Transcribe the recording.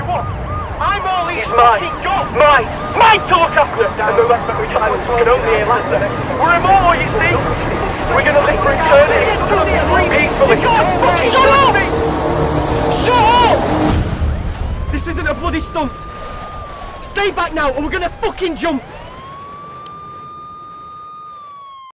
you up. I'm all ears. My talk after and the rest of which I can only hear later. We're immortal, you see. We're gonna live for eternity. Peacefully. Shut up! This isn't a bloody stunt. Stay back now, or we're gonna fucking jump.